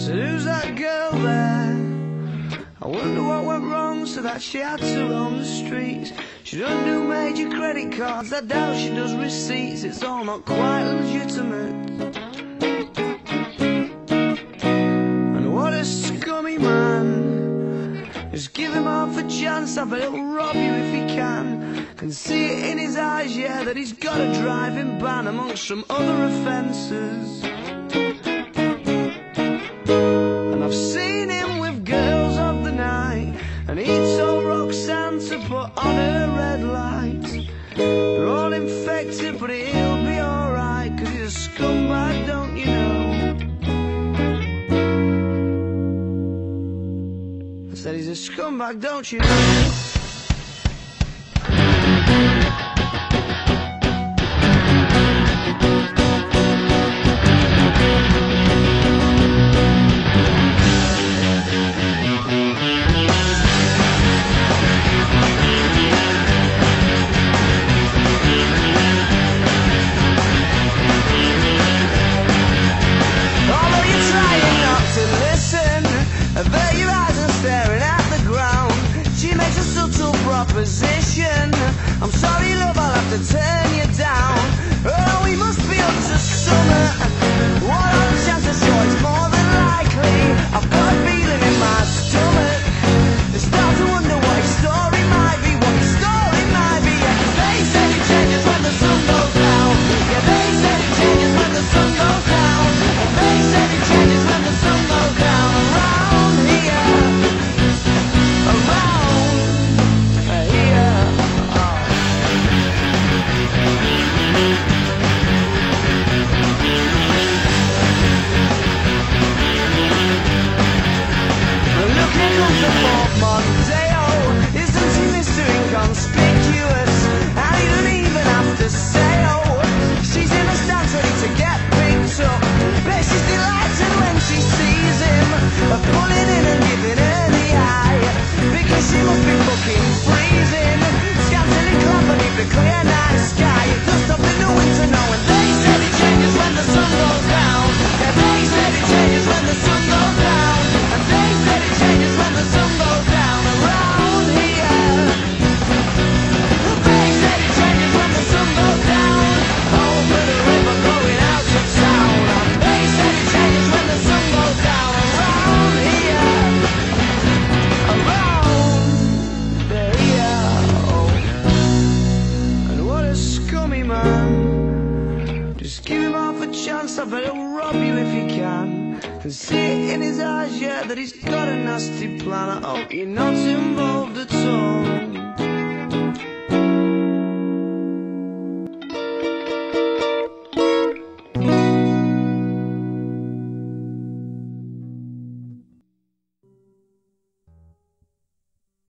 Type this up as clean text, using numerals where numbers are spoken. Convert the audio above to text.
So who's that girl there? I wonder what went wrong so that she had to roam the streets. She doesn't do major credit cards, I doubt she does receipts. It's all not quite legitimate. And what a scummy man. Just give him half a chance, I bet he'll rob you if he can. Can see it in his eyes, yeah, that he's got a driving ban amongst some other offences. And I've seen him with girls of the night, and he told Roxanne to put on her red light. They're all infected, but he'll be alright, cause he's a scumbag, don't you know? I said he's a scumbag, don't you know? Position. I'm sorry, love, I'll have to turn you down. Oh, we must be up to summer. What are the chances? Sure, it's more than likely. I've got a feeling in my stomach. I start to wonder what his story might be. What his story might be. Yeah, they say it changes when the sun goes down. Yeah, they say it changes when the sun goes down. And they say it changes when the sun goes down. Around here, around. See it in his eyes, yeah, that he's got a nasty plan. I hope you're not involved.